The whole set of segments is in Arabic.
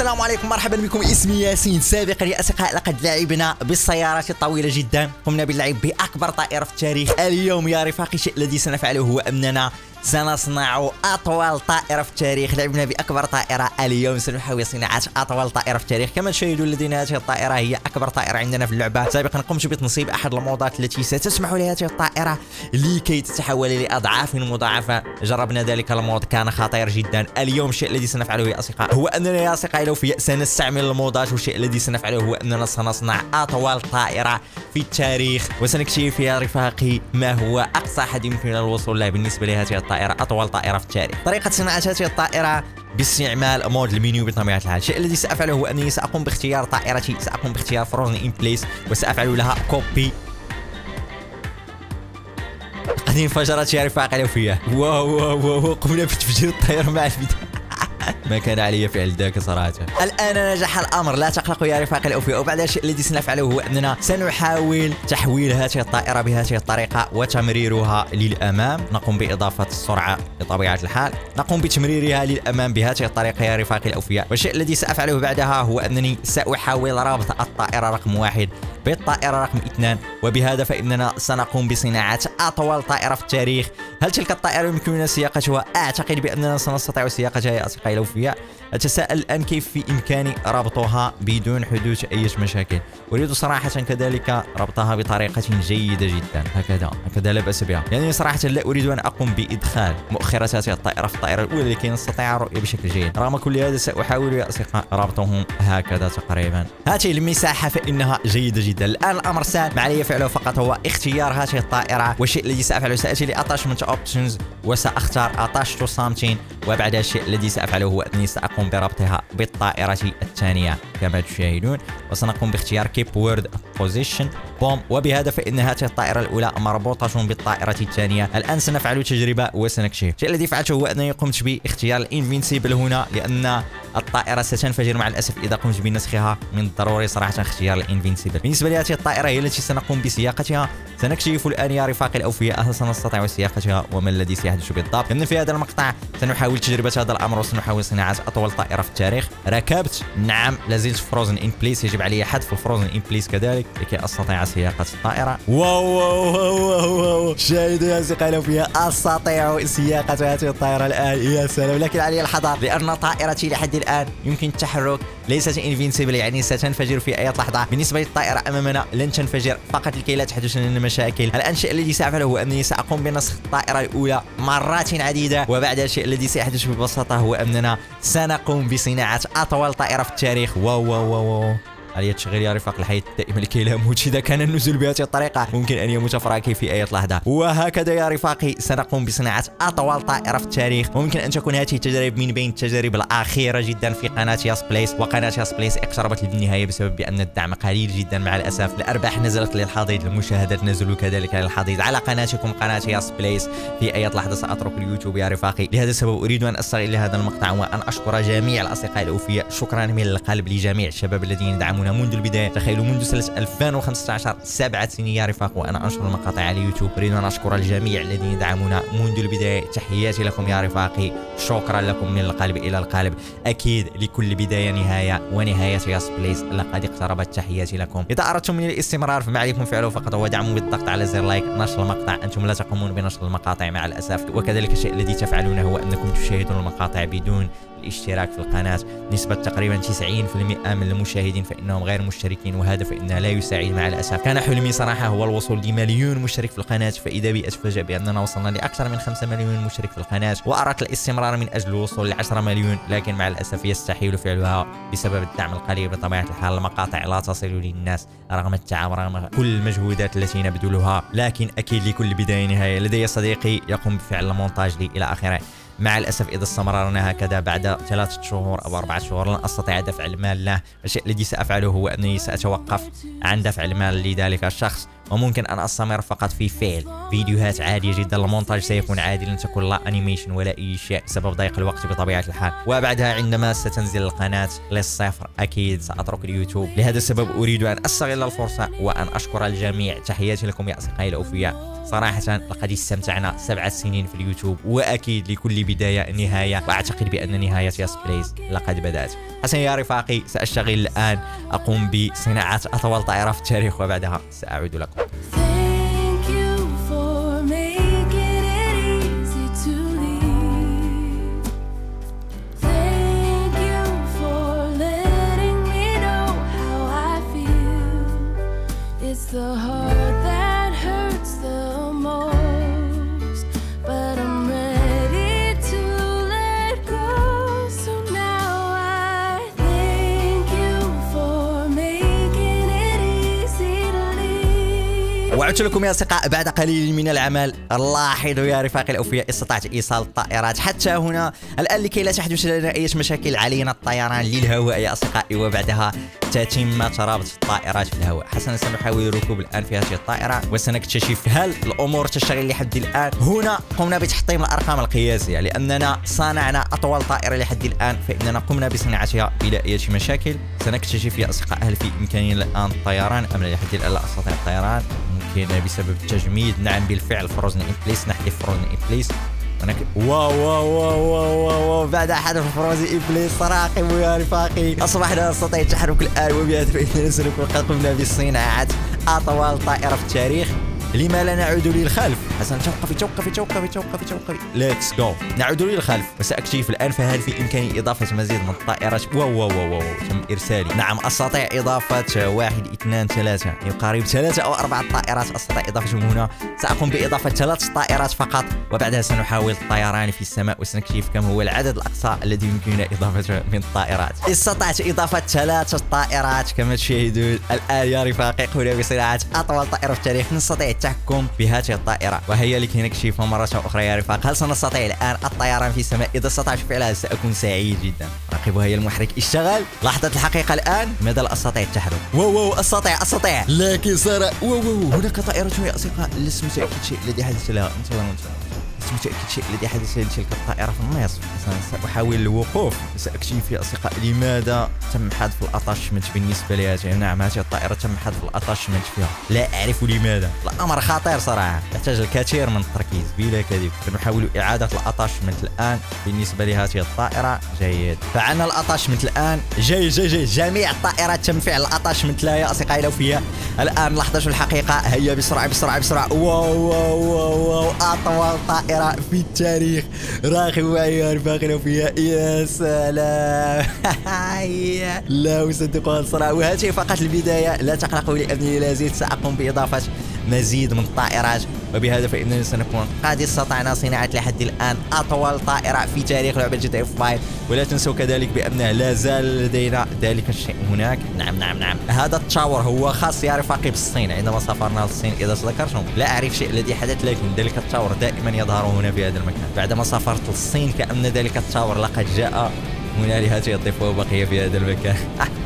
السلام عليكم، مرحبا بكم. اسمي ياسين. سابقا يا اصدقاء لقد لعبنا بالسيارات الطويله جدا، قمنا باللعب باكبر طائره في التاريخ. اليوم يا رفاقي الشيء الذي سنفعله هو اننا سنصنع اطول طائره في التاريخ. لعبنا باكبر طائره، اليوم سنحاول صناعه اطول طائره في التاريخ. كما تشاهدون الذين هذه الطائره هي اكبر طائره عندنا في اللعبه. سابقا قمت بتنصيب احد الموضات التي ستسمح لهذه الطائره لكي تتحول لاضعاف مضاعفه. جربنا ذلك المود، كان خطير جدا. اليوم الشيء الذي سنفعله يا اصدقاء هو اننا يا اصدقائي الاوفياء سنستعمل الموضات، والشيء الذي سنفعله هو اننا سنصنع اطول طائره في التاريخ، وسنكتشف يا رفاقي ما هو اقصى حد يمكننا الوصول له بالنسبه لهذه الطائرة، أطول طائرة في التاريخ. طريقة صناعة هذه الطائرة باستعمال مود المنيو بطبيعة الحال. الشيء الذي سأفعله هو أنني سأقوم باختيار طائرتي، سأقوم باختيار فروزن إن بليس، وسأفعل لها كوبي. قد انفجرت يا رفاق الأوفياء. واو واو واو، قمنا بتفجير الطائرة مع الفيديو. ما كان علي فعل ذاك صراحة. الآن نجح الأمر، لا تقلقوا يا رفاق الأوفياء. وبعد الشيء الذي سنفعله هو أننا سنحاول تحويل هذه الطائرة بهذه الطريقة وتمريرها للأمام. نقوم بإضافة السرعة بطبيعة الحال، نقوم بتمريرها للأمام بهذه الطريقة يا رفاق الأوفياء. والشيء الذي سأفعله بعدها هو أنني سأحاول رابط الطائرة رقم 1 بالطائرة رقم 2، وبهذا فإننا سنقوم بصناعة أطول طائرة في التاريخ. هل تلك الطائرة يمكننا سياقتها؟ أعتقد بأننا سنستطيع سياقتها يا أصدقائي الأوفياء. أتساءل الآن كيف في إمكاني ربطها بدون حدوث أي مشاكل. أريد صراحة كذلك ربطها بطريقة جيدة جدا، هكذا هكذا لا بأس بها. يعني صراحة لا أريد أن أقوم بإدخال مؤخرات هذه الطائرة في الطائرة الأولى لكي نستطيع الرؤية بشكل جيد. رغم كل هذا سأحاول يا أصدقاء ربطهم هكذا تقريبا. هذه المساحة فإنها جيدة جدا. الآن الأمر سهل، ما علي فعله فقط هو اختيار هذه الطائرة. والشيء الذي سأفعله سأتي لأتاشمنت أوبشنز وسأختار H2 Samtin، وبعد الشيء الذي سأفعله هو أنني سأقوم بربطها بالطائرة الثانية كما تشاهدون، وسنقوم باختيار Keyboard Position Bomb، وبهذا فإن هذه الطائرة الأولى مربوطة بالطائرة الثانية. الآن سنفعل تجربة وسنكشف. الشيء الذي فعلته هو أنني قمت باختيار الانفينسيبل هنا، لأن الطائرة ستنفجر مع الأسف إذا قمت بنسخها. من الضروري صراحة اختيار الانفينسيبل. بالنسبة لهذه الطائرة هي التي سنقوم بسياقتها. سنكشف الآن يا رفاقي الأوفياء هل سنستطيع سياقتها وما الذي سيحدث بالضبط. لأن في هذا المقطع سنحاول تجربة هذا الأمر، وسنحاول صناعة أطول طائرة في التاريخ. ركبت، نعم، لازلت فروزن إن بليس. يجب علي حذف الفروزن إن بليس كذلك لكي أستطيع سياقة الطائرة. واو واو واو واو، شاهدوا يا أصدقائي الأوفياء، أستطيع سياقة هذه الطائرة الآن. يا سلام، لكن علي الحذر لأن طائرتي لحد الآن يمكن التحرك، ليست انفينسيبل يعني ستنفجر في أي لحظة. بالنسبة للطائرة أمامنا لن تنفجر، فقط لكي لا تحدث لنا مشاكل. الآن الشيء الذي سأفعله هو أنني سأقوم بنسخ الطائرة الأولى مرات عديدة، وبعد الشيء الذي سيحدث ببساطة هو أننا سنقوم بصناعة أطول طائرة في التاريخ. واو واو واو، علي التشغيل يا رفاق الحياة دائما لكي لا أموت. إذا كان النزول بهذه الطريقة ممكن أن يموت فراكي في أي لحظة. وهكذا يا رفاقي سنقوم بصناعة أطول طائرة في التاريخ. وممكن أن تكون هذه التجارب من بين التجارب الأخيرة جدا في قناة YassPlays. وقناة YassPlays اقتربت للنهاية بسبب بأن الدعم قليل جدا مع الأسف. الأرباح نزلت للحضيض، المشاهدات نزلوا كذلك للحضيض. على قناتكم قناة YassPlays، في أي لحظة سأترك اليوتيوب يا رفاقي. لهذا السبب أريد أن أستغل هذا المقطع وأن أشكر جميع الأصدقاء الأوفياء. شكرا من القلب لجميع الشباب الذين دعموا منذ البداية. تخيلوا منذ سنة 2015، 7 سنين يا رفاق وأنا أنشر المقاطع على يوتيوب. أريد أن أشكر الجميع الذين يدعمونا منذ البداية. تحياتي لكم يا رفاقي، شكرا لكم من القلب إلى القلب. أكيد لكل بداية نهاية، ونهاية YassPlays لقد اقتربت. تحياتي لكم. إذا أردتم من الاستمرار فما عليكم فعله فقط هو دعموا بالضغط على زر لايك، نشر المقطع. أنتم لا تقومون بنشر المقاطع مع الأسف، وكذلك الشيء الذي تفعلونه هو أنكم تشاهدون المقاطع بدون الاشتراك في القناة. نسبة تقريبا 90% من المشاهدين فإنهم غير مشتركين، وهذا فإنه لا يساعد مع الأسف. كان حلمي صراحة هو الوصول ل1,000,000 مشترك في القناة، فإذا بي أتفاجأ بأننا وصلنا لأكثر من 5,000,000 مشترك في القناة، وأردت الاستمرار من أجل الوصول ل10,000,000، لكن مع الأسف يستحيل فعلها بسبب الدعم القليل بطبيعة الحال. المقاطع لا تصل للناس رغم التعب، رغم كل المجهودات التي نبذلها، لكن أكيد لكل بداية نهاية. لدي صديقي يقوم بفعل المونتاج لي إلى آخره. مع الأسف إذا استمررنا هكذا بعد 3 شهور أو 4 شهور لن أستطيع دفع المال له. الشيء الذي سأفعله هو أنني سأتوقف عن دفع المال لذلك الشخص، وممكن ان استمر فقط في فعل فيديوهات عاديه جدا. المونتاج سيكون عادي، لن تكون لا انيميشن ولا اي شيء بسبب ضيق الوقت بطبيعه الحال. وبعدها عندما ستنزل القناه للصفر اكيد ساترك اليوتيوب، لهذا السبب اريد ان استغل الفرصه وان اشكر الجميع. تحياتي لكم يا اصدقائي الاوفياء، صراحه لقد استمتعنا 7 سنين في اليوتيوب، واكيد لكل بدايه نهايه، واعتقد بان نهايه YassPlays لقد بدات. حسنا يا رفاقي، ساشتغل الان، اقوم بصناعه اطول طائره في التاريخ وبعدها ساعود لكم. وعدت لكم يا أصدقاء بعد قليل من العمل. لاحظوا يا رفاقي الأوفياء، استطعت إيصال الطائرات حتى هنا. الآن لكي لا تحدث لنا أي مشاكل علينا الطيران للهواء يا أصدقائي، وبعدها تتم ترابط الطائرات في الهواء. حسنا سنحاول الركوب الآن في هذه الطائرة وسنكتشف هل الأمور تشتغل لحد الآن. هنا قمنا بتحطيم الأرقام القياسية، لأننا صنعنا أطول طائرة لحد الآن فإننا قمنا بصناعتها بلا أي مشاكل. سنكتشف يا أصدقاء هل في إمكاننا الآن الطيران أم لا. لحد الآن لا أستطيع الطيران، ممكن بسبب التجميد. نعم بالفعل Frozen in Place، نحذف Frozen in Place. واو واو واو واو، بعد حذف Frozen in Place تراقبوا يا رفاقي، اصبحنا نستطيع التحرك الان، وبهذا فإننا سنكون قد قمنا بصناعة اطول طائرة في التاريخ. لما لا نعود للخلف؟ حسنا توقفي توقفي توقفي توقفي توقفي، ليتس جو. نعود للخلف وسأكتشف الآن فهل في إمكاني إضافة مزيد من الطائرات. واو واو واو واو، تم إرسالي. نعم أستطيع إضافة 1 2 3 يقارب 3 أو 4 طائرات أستطيع إضافتهم هنا. سأقوم بإضافة 3 طائرات فقط، وبعدها سنحاول الطيران في السماء وسنكتشف كم هو العدد الأقصى الذي يمكننا إضافته من الطائرات. استطعت إضافة 3 طائرات كما تشاهدون. الآن يا رفاقي قمنا بصناعة أطول طائرة في التاريخ، نستطيع التحكم بهذه الطائرة، وهي لكي نكشفها مرة أخرى يا رفاق. هل سنستطيع الآن الطيران في السماء؟ إذا استطعت فعلها سأكون سعيد جدا. راقبوا، هي المحرك اشتغل. لحظة الحقيقة الآن، ماذا أستطيع التحرك؟ واو واو، أستطيع أستطيع، لكن صار واو هناك طائرة يا أصدقاء، لست متأكد شيء الذي حدث لها. لست متأكد شيء الذي حدث لتلك الطائرة في النصف. سأحاول الوقوف، سأكتشف يا أصدقاء لماذا تم حذف الأتاشمنت بالنسبة لهذه. نعم هذه الطائرة تم حذف الأتاشمنت فيها، لا أعرف لماذا. الأمر خطير صراحة، يحتاج الكثير من التركيز بلا كذب. سنحاول إعادة الأتاشمنت الآن بالنسبة لهذه الطائرة. جيد، فعلنا الأتاشمنت الآن. جاي جميع الطائرات تم فعل الأتاشمنت لها يا أصدقائي الأوفياء. الآن لحظة الحقيقة، هيا بسرعة بسرعة بسرعة. واو واو واو، أطول طائرة في التاريخ. راقبوا معي يا رفاقي الأوفياء. يا سلام لا أصدقها الصراحة، وهذه فقط البداية. لا تقلقوا لأنني لا زلت سأقوم بإضافة مزيد من الطائرات، وبهذا فإننا سنكون قد استطعنا صناعة لحد الآن أطول طائرة في تاريخ لعبة GTA 5. ولا تنسوا كذلك بأن لا زال لدينا ذلك الشيء هناك. نعم هذا التشاور هو خاص يا رفاقي بالصين، عندما سافرنا للصين إذا تذكرتم. لا أعرف شيء الذي حدث، لكن ذلك التشاور دائما يظهر هنا في هذا المكان. بعدما سافرت للصين كأن ذلك التشاور لقد جاء هنا لهذه الضفة وبقي في هذا المكان.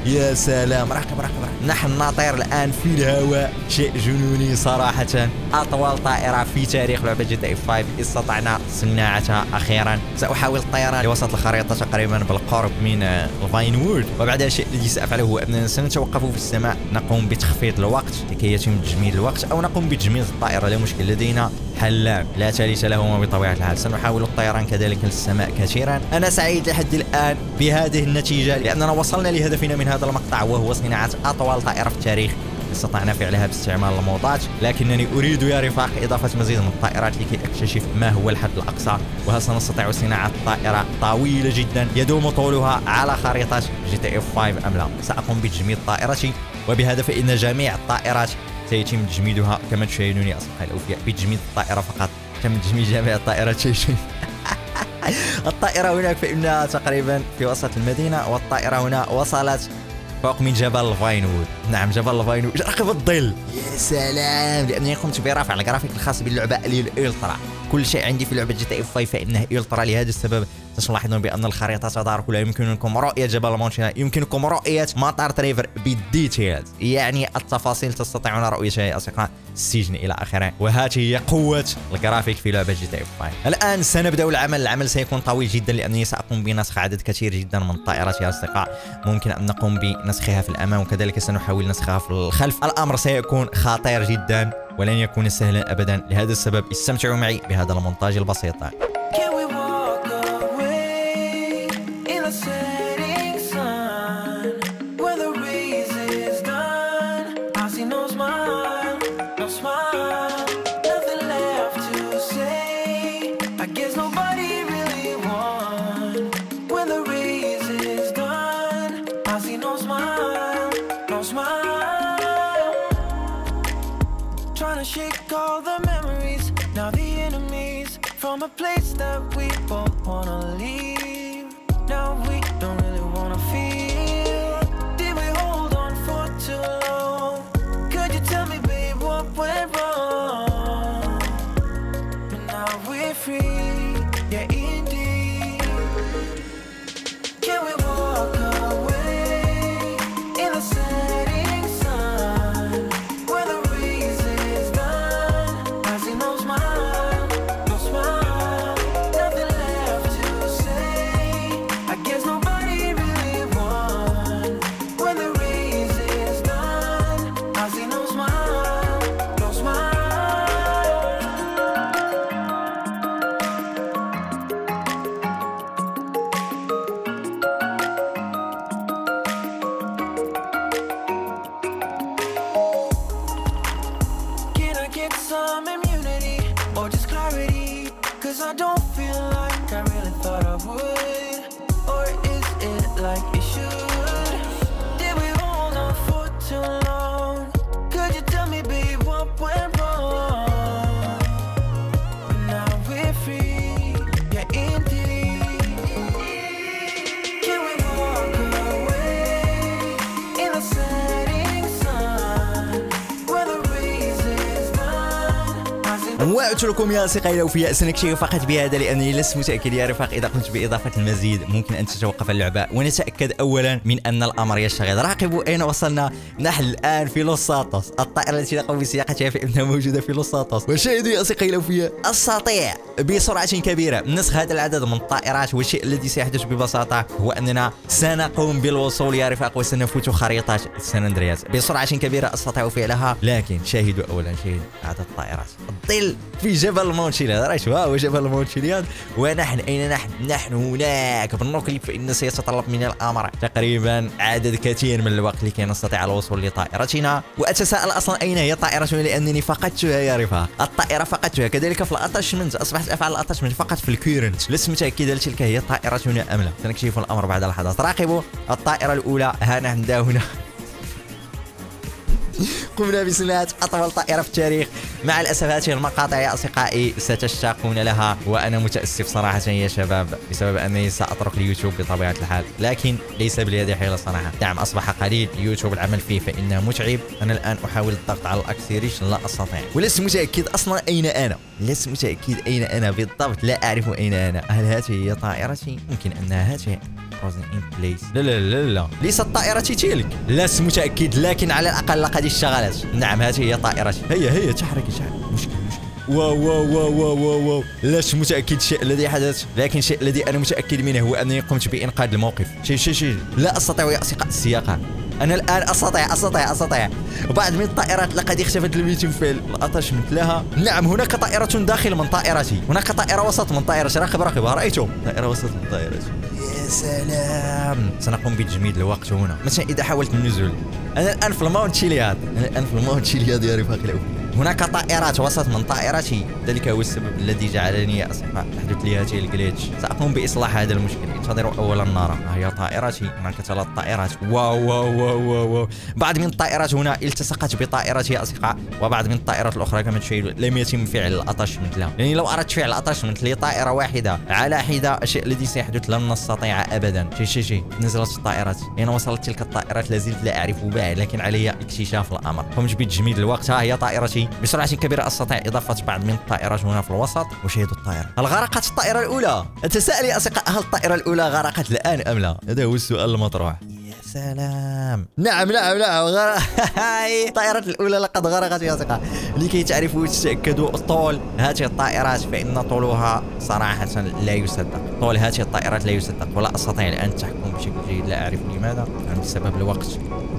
يا سلام، راقب نحن نطير الآن في الهواء، شيء جنوني صراحة. أطول طائرة في تاريخ لعبة GTA 5 استطعنا صناعتها أخيرا. سأحاول الطيران لوسط الخريطة تقريبا بالقرب من الفاين وود، وبعد الشيء الذي سأفعله هو أننا سنتوقف في السماء، نقوم بتخفيض الوقت لكي يتم تجميد الوقت، أو نقوم بتجميد الطائرة. لا مشكل، لدينا حلان لا ثالث لهما بطبيعة الحال. سنحاول الطيران كذلك للسماء كثيرا. أنا سعيد لحد الآن بهذه النتيجة، لأننا وصلنا لهدفنا من هذا المقطع، وهو صناعة أطول طائرة في التاريخ. استطعنا فعلها باستعمال الموطات، لكنني أريد يا رفاق إضافة مزيد من الطائرات لكي أكتشف ما هو الحد الأقصى. وهل سنستطيع صناعة طائرة طويلة جدا يدوم طولها على خريطة GTA 5 أم لا؟ سأقوم بتجميد طائرتي، وبهذا فإن جميع الطائرات سيتم تجميدها كما تشاهدون يا أصدقائي الأوفياء. بتجميد الطائرة فقط، تم تجميد جميع الطائرات. الطائرة هناك فإنها تقريبا في وسط المدينة، والطائرة هنا وصلت فوق من جبل الفاينوود. نعم جبل الفاينوود، راقب الظل. يا سلام، لأنني قمت برفع الجرافيك الخاص باللعبة للألترا. كل شيء عندي في لعبه GTA 5 فانه الترا لهذا السبب. ستلاحظون بان الخريطه تدارك ولا يمكنكم رؤيه جبل مونشينا، يمكنكم رؤيه مطار تريفر بالديتيلز، يعني التفاصيل تستطيعون رؤيتها يا اصدقاء، السجن الى اخره. وهذه هي قوه الجرافيك في لعبه GTA 5. الان سنبدا العمل، العمل سيكون طويل جدا لانني ساقوم بنسخ عدد كثير جدا من الطائرات يا اصدقاء، ممكن ان نقوم بنسخها في الامام وكذلك سنحاول نسخها في الخلف. الامر سيكون خطير جدا ولن يكون سهلا ابدا، لهذا السبب استمتعوا معي بهذا المونتاج البسيط. Shake all the memories, now the enemies from a place that we both wanna leave. Now we don't really wanna feel. Did we hold on for too long? Could you tell me, babe, what went wrong? But now we're free, yeah, indeed. Can we walk away in the setting sun? واترككم يا اصدقائي لو في يأس نكتفي فقط بهذا لانني لست متاكد يا رفاق اذا قمت باضافه المزيد ممكن ان تتوقف اللعبه، ونتاكد اولا من ان الامر يشتغل. راقبوا اين وصلنا، نحن الان في لوس سانتوس، الطائره التي نقوم بسياقتها فانها موجوده في لوس سانتوس. وشاهدوا يا اصدقائي لو في استطيع بسرعه كبيره نسخ هذا العدد من الطائرات، والشيء الذي سيحدث ببساطه هو اننا سنقوم بالوصول يا رفاق وسنفوت خريطه سان اندرياس بسرعه كبيره استطيع فعلها. لكن شاهدوا اولا عدد الطائرات، الظل في جبل مونشيلياد، راه هو جبل مونشيلياد. ونحن اين نحن؟ نحن هناك بالنوكليب، فان سيتطلب من الامر تقريبا عدد كثير من الوقت لكي نستطيع الوصول لطائرتنا. واتساءل اصلا اين هي طائرتنا لانني فقدتها يا رفاق، الطائره فقدتها، كذلك في الاتاشمنت، اصبحت افعل الاتاشمنت فقط في الكيرنت، لست متاكد هل تلك هي طائرتنا ام لا، سنكتشف الامر بعد لحظات. راقبوا الطائره الاولى، ها نحن دا هنا. قمنا بصناعة أطول طائرة في التاريخ. مع الأسف هذه المقاطع يا أصدقائي ستشتاقون لها، وأنا متأسف صراحة يا شباب بسبب أنني سأترك اليوتيوب بطبيعة الحال، لكن ليس بلدي حيلة صراحة، الدعم أصبح قليل، يوتيوب العمل فيه فإنه متعب. أنا الآن أحاول الضغط على الأكسيريشن، لا أستطيع، ولست متأكد أصلا أين أنا، لست متأكد أين أنا بالضبط، لا أعرف أين أنا. هل هذه هي طائرتي؟ ممكن أنها هذه فروزن إن بليس. لا لا لا لا، ليست طائرتي تلك، لست متأكد، لكن على الأقل قد اشتغلت. نعم هذه هي طائرتي، هي تحرك مشكل. واو لست متأكد الشيء الذي حدث، لكن الشيء الذي أنا متأكد منه هو أنني قمت بإنقاذ الموقف. شيء لا أستطيع يا أصدقاء السياقة، أنا الآن أستطيع. وبعض من الطائرات لقد اختفت، لم يتم فعل الأتشمنت لها. نعم هناك طائرة داخل من طائرتي، هناك طائرة وسط من طائرتي، راقبها رأيتم، طائرة وسط من طائرتي. يا سلام، سنقوم بتجميد الوقت هنا. مثلا إذا حاولت النزول، أنا الآن في المونشيلياد، يا رفاقي الأول. هناك طائرات وسط من طائرتي، ذلك هو السبب الذي جعلني يا أصدقاء تحدث لي هذه الجليتش. سأقوم بإصلاح هذا المشكل، انتظروا أولا نرى. ها هي طائرتي، هناك 3 طائرات. واو بعض من الطائرات هنا التصقت بطائرتي يا أصدقاء، وبعض من الطائرات الأخرى كما تشاهدون لم يتم فعل الأتاشمنت لها، لأنني لو أردت فعل الأتاشمنت لطائرة واحدة على حدة الشيء الذي سيحدث لن نستطيع أبدا. شي نزلت الطائرات، أين وصلت تلك الطائرات؟ لا زلت لا أعرف بعد، لكن علي اكتشاف الأمر. قمت بتجميد الوقت، ها هي طائرتي الجوي بسرعة كبيرة، أستطيع إضافة بعض من الطائرات هنا في الوسط. وشاهدوا الطائرة، هل غرقت الطائرة الأولى؟ أتساءل يا أصدقاء، هل الطائرة الأولى غرقت الآن أم لا؟ هذا هو السؤال المطروح. يا سلام، نعم نعم نعم، الطائرة الأولى لقد غرقت يا أصدقاء. لكي تعرفوا وتتأكدوا طول هذه الطائرات، فإن طولها صراحة لا يصدق، طول هذه الطائرات لا يصدق، ولا أستطيع الآن التحكم بشكل جيد، لا أعرف لماذا، عن سبب الوقت.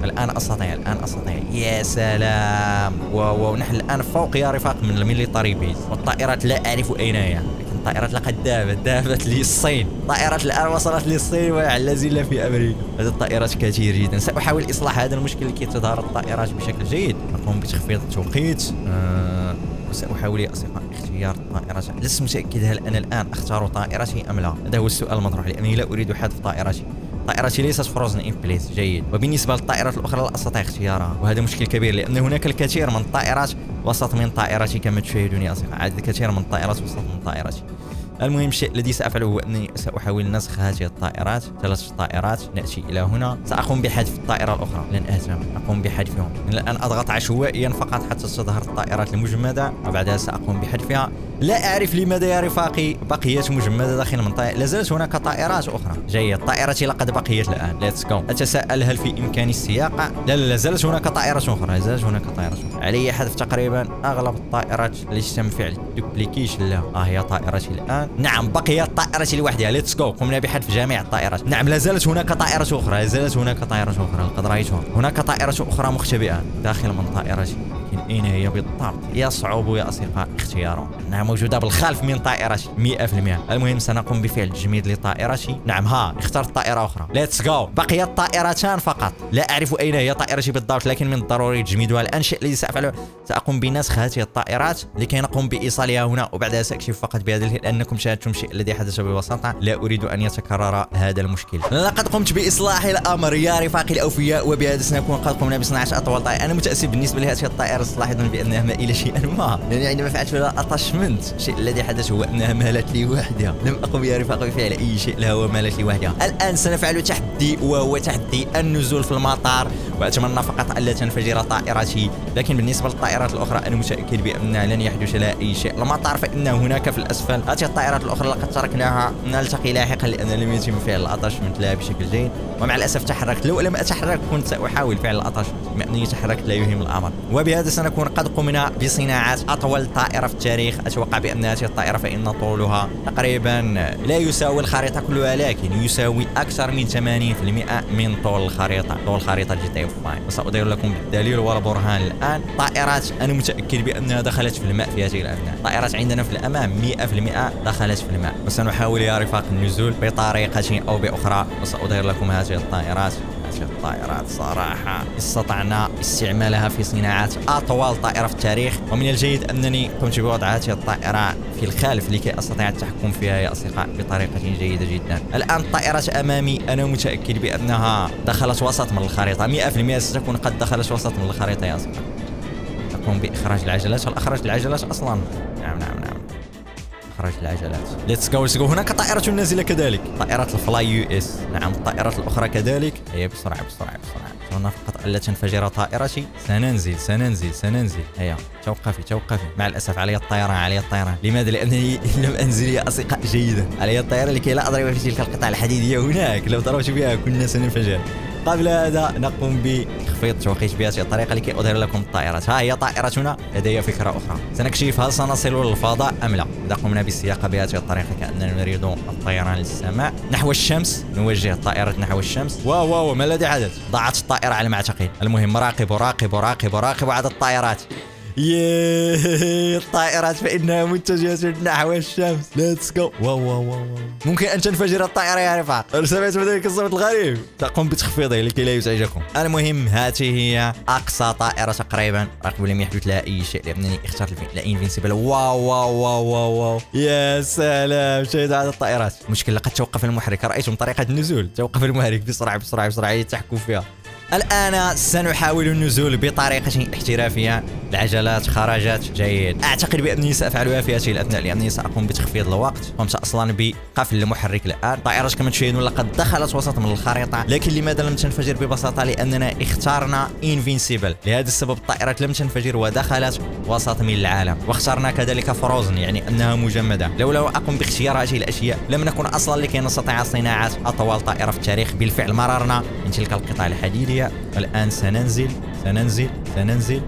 الآن أستطيع، الآن أستطيع، يا سلام. ونحن الآن فوق يا رفاق من الميليتاري بيز، والطائرات لا أعرف أين هي، لكن الطائرات لقد ذهبت للصين. الطائرات الآن وصلت للصين ويعلزل في أمريكا. هذه الطائرات كثير جدا، سأحاول إصلاح هذا المشكل لكي تظهر الطائرات بشكل جيد. أقوم بتخفيض التوقيت، وسأحاول يا أصدقاء اختيار طائرتي. لست متأكد هل أنا الآن أختار طائرتي أم لا، هذا هو السؤال المطروح، لأنني لا أريد حذف طائرتي. طائرتي ليست فروزن إن بليس، جيد. وبالنسبة للطائرات الأخرى لا أستطيع اختيارها، وهذا مشكل كبير، لأن هناك الكثير من الطائرات وسط من طائرتي كما تشاهدون يا أصدقاء، عدد كثير من الطائرات وسط من طائرتي. المهم الشيء الذي سأفعله هو أنني سأحاول نسخ هذه الطائرات، 3 طائرات. نأتي إلى هنا، سأقوم بحذف الطائرة الأخرى، لن أهتم، أقوم بحذفهم. الآن أضغط عشوائيا فقط حتى تظهر الطائرات المجمدة، وبعدها سأقوم بحذفها. لا أعرف لماذا يا رفاقي بقيت مجمدة داخل المنطقة، لا زالت هناك طائرات أخرى. جيد، طائرتي لقد بقيت الآن، ليتس جو. أتساءل هل في إمكاني السياقة؟ لا لا، زالت هناك طائرة أخرى، لا زالت هناك طائرة أخرى. علي حذف تقريبا أغلب الطائرات ليش تم فعل دوبليكيشن لها. هي طائرتي الآن، نعم بقيت طائرتي لوحدها، ليتس جو. قمنا بحذف جميع الطائرات. نعم لا زالت هناك طائرة أخرى، لا زالت هناك طائرة أخرى، لقد رأيتها. هناك طائرة أخرى مختبئة داخل من طائرتي، لكن أين هي بالضبط؟ يصعب يا أصدقاء اختياره، أنها موجودة بالخلف من طائرتي 100%. المهم سنقوم بفعل تجميد لطائرتي. نعم، ها اخترت طائرة أخرى، ليتس جو. بقيت طائرتان فقط، لا أعرف أين هي طائرتي بالضبط، لكن من الضروري تجميدها. الآن الشيء الذي سأفعله، سأقوم بنسخ هذه الطائرات لكي نقوم بإيصالها هنا، وبعدها سأكشف فقط بهذا، لأنكم شاهدتم الشيء الذي حدث ببساطة، لا أريد أن يتكرر هذا المشكل. لقد قمت بإصلاح الأمر يا رفاقي الأوفياء، وبهذا سنكون قد قمنا بصناعة أطول طائرة. أنا متأسف بالنسبة لهذه الطائرة، ستلاحظون بأنها مائلة شيئا ما، لأنني عندما فعلت لها أتاشمنت، الشيء الذي حدث هو أنها مالت لي وحدها. لم أقم يا رفاقي بفعل أي شيء لها، ومالت لي وحدها. الآن سنفعل تحدي، وهو تحدي النزول في المطار، وأتمنى فقط ألا تنفجر طائرتي. لكن بالنسبة للطائرات الأخرى أنا متأكد بأنها لن يحدث لها أي شيء. المطار فإن هناك في الأسفل. الطائرات الاخرى لقد تركناها، نلتقي لاحقا، لان لم يتم فعل الاتاشمنت لها بشكل جيد، ومع الاسف تحركت. لو لم اتحرك كنت ساحاول فعل الاتاشمنت، بما انني تحركت لا يهم الامر. وبهذا سنكون قد قمنا بصناعه اطول طائره في التاريخ. اتوقع بان هذه الطائره فان طولها تقريبا لا يساوي الخريطه كلها، لكن يساوي اكثر من 80% من طول الخريطه، طول خريطه GTA 5. وساظهر لكم بالدليل والبرهان الان. طائرات انا متاكد بانها دخلت في الماء في هذه الاثناء، طائرات عندنا في الامام 100% دخلت في الماء. وسنحاول يا رفاق النزول بطريقة أو بأخرى، وسأظهر لكم هذه الطائرات. هذه الطائرات صراحة استطعنا استعمالها في صناعة أطول طائرة في التاريخ، ومن الجيد أنني قمت بوضع هذه الطائرة في الخلف لكي أستطيع التحكم فيها يا أصدقاء بطريقة جيدة جدا. الآن طائرة أمامي أنا متأكد بأنها دخلت وسط من الخريطة، 100% ستكون قد دخلت وسط من الخريطة يا أصدقاء. أقوم بإخراج العجلات، هل أخرجت العجلات أصلا؟ نعم نعم نعم، خرج العجلات، ليتس جو ليتس جو. هناك طائرة نازلة كذلك، طائرة الفلاي يو اس. نعم الطائرات الأخرى كذلك، هيا بسرعة بسرعة بسرعة، أتمنى فقط ألا تنفجر طائرتي. سننزل سننزل سننزل، هيا توقفي توقفي. مع الأسف علي الطيران علي الطيران، لماذا؟ لأنني لم أنزل يا أصدقاء جيدا. علي الطيران لكي لا أضرب في تلك القطع الحديدية هناك، لو ضربت بها كنا سننفجر. قبل هذا نقوم بتخفيض توقيت بهذه الطريقة لكي أظهر لكم الطائرات. ها هي طائرتنا، لدي فكرة أخرى، سنكشف هل سنصل للفضاء أم لا. إذا قمنا بالسياقة بهذه الطريقة كأننا نريد الطيران للسماء نحو الشمس، نوجه الطائرة نحو الشمس. واو واو، ما الذي حدث؟ ضاعت الطائرة على ما أعتقد. المهم راقبوا راقبوا راقبوا راقبوا عدد الطائرات. ياه، الطائرات فإنها متجهة نحو الشمس، ليتس جو. واو واو واو، ممكن أن تنفجر الطائرة يا رفاق، سمعت ذلك الصوت الغريب، تقوم بتخفيضه لكي لا يزعجكم. المهم هذه هي أقصى طائرة تقريبا، رغم لم يحدث لها أي شيء لأنني اخترت الانفينسيبل. واو واو واو واو، يا سلام، شاهدوا هذه الطائرات. المشكل لقد توقف المحرك، رأيتم طريقة النزول، توقف المحرك بسرعة بسرعة بسرعة لتحكوا فيها. الآن سنحاول النزول بطريقة احترافية. العجلات خرجت جيد. أعتقد بأنني سأفعلها في هذه الأثناء لأنني سأقوم بتخفيض الوقت. قمت أصلا بقفل المحرك الآن. طائرة كما تشاهدون لقد دخلت وسط من الخريطة، لكن لماذا لم تنفجر ببساطة؟ لأننا اخترنا انفينسيبل، لهذا السبب الطائرة لم تنفجر ودخلت وسط من العالم. واخترنا كذلك فروزن، يعني أنها مجمدة. لولا أقوم باختيار هذه الأشياء لم نكن أصلا لكي نستطيع صناعة أطول طائرة في التاريخ. بالفعل مررنا من تلك القطعة الحديدية. الآن سننزل.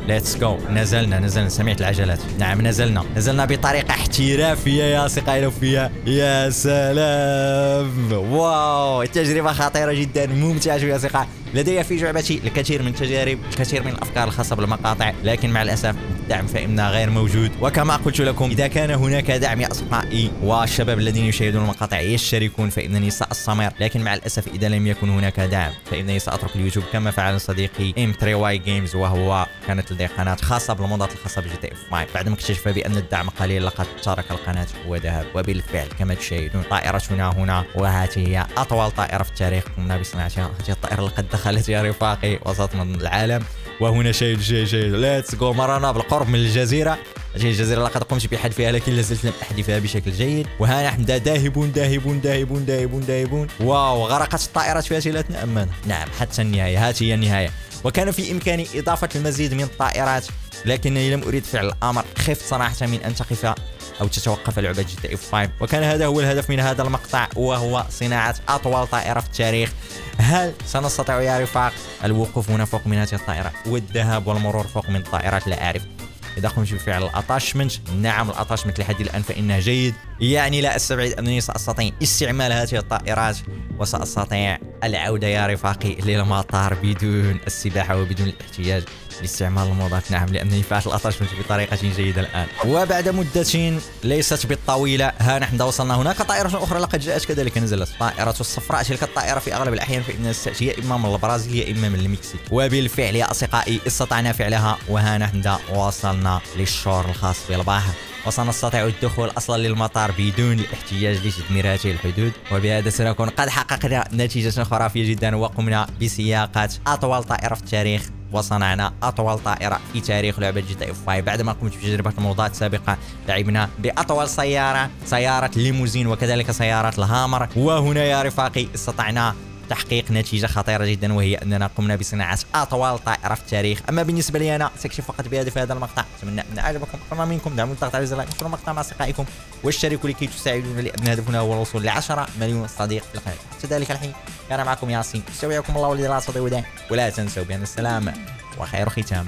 ليتس جو. نزلنا. سمعت العجلات. نعم نزلنا بطريقة احترافية يا أصدقائي الأوفياء. يا سلام، واو، تجربة خطيرة جدا، ممتعة يا أصدقاء. لدي في جعبتي الكثير من التجارب، الكثير من الأفكار الخاصة بالمقاطع، لكن مع الأسف الدعم فإنه غير موجود. وكما قلت لكم، إذا كان هناك دعم يا أصدقائي والشباب الذين يشاهدون المقاطع يشتركون فإنني سأستمر، لكن مع الأسف إذا لم يكن هناك دعم فإنني سأترك اليوتيوب كما فعل صديقي M3YGames، وهو كانت لديه قناة خاصة بالموضات الخاصة بGTA 5. بعدما اكتشف بأن الدعم قليل لقد ترك القناة وذهب. وبالفعل كما تشاهدون طائرتنا هنا، وهذه هي أطول طائرة في التاريخ قمنا بصناعتها. هذه الطائرة لقد دخلت يا رفاقي وسط من العالم. وهنا شيء ليتس جو. مررنا بالقرب من الجزيرة. هذه الجزيرة لقد قمت بحذفها لكن لازلت لم أحذفها بشكل جيد. وها نحن ذاهبون. واو، غرقت الطائرة في هذه الأثناء أم ماذا؟ نعم، حتى النهاية. هذه هي النهاية. وكان في إمكاني إضافة المزيد من الطائرات، لكنني لم أريد فعل الأمر. خفت صراحة من أن تقف أو تتوقف لعبة GTA 5، وكان هذا هو الهدف من هذا المقطع، وهو صناعة أطول طائرة في التاريخ. هل سنستطيع يا رفاق الوقوف هنا فوق من هذه الطائرة والذهاب والمرور فوق من الطائرات؟ لا أعرف. إذا قمت بفعل الأتاشمنت، نعم الأتاشمنت لحد الآن فإنه جيد، يعني لا أستبعد أنني سأستطيع استعمال هذه الطائرات وسأستطيع العودة يا رفاقي للمطار بدون السباحة وبدون الاحتياج لاستعمال الموضات. نعم، لأنني فعلت الأتاشمنت بطريقة جيدة الآن. وبعد مدة ليست بالطويلة ها نحن وصلنا. هناك طائرة أخرى لقد جاءت كذلك، نزلت الطائرة الصفراء. تلك الطائرة في أغلب الأحيان فإنها تأتي إما من البرازيل يا إما من المكسيك. وبالفعل يا أصدقائي استطعنا فعلها، وها نحن وصلنا للشور الخاص بالبحر، وسنستطيع الدخول اصلا للمطار بدون الاحتياج لتدمير هذه الحدود. وبهذا سنكون قد حققنا نتيجة خرافية جدا، وقمنا بسياقة اطول طائرة في التاريخ، وصنعنا اطول طائرة في تاريخ لعبة GTA 5. بعدما قمت بتجربة موضات سابقة لعبنا باطول سيارة ليموزين، وكذلك سيارة الهامر. وهنا يا رفاقي استطعنا تحقيق نتيجة خطيرة جدا، وهي أننا قمنا بصناعة أطول طائرة في التاريخ. أما بالنسبة لي أنا سأكتفي فقط بهذا في هذا المقطع. أتمنى أن أعجبكم. أكثر منكم دعموا الضغط على زر اللايك، انشروا المقطع مع أصدقائكم، واشتركوا لكي تساعدونا، لأن هدفنا هو الوصول ل 10 مليون صديق في القناة. حتى ذلك الحين كان معكم ياسين، استودعكم الله الذي لا تضيع ودائعه، ولا تنسوا بأن السلام وخير ختام.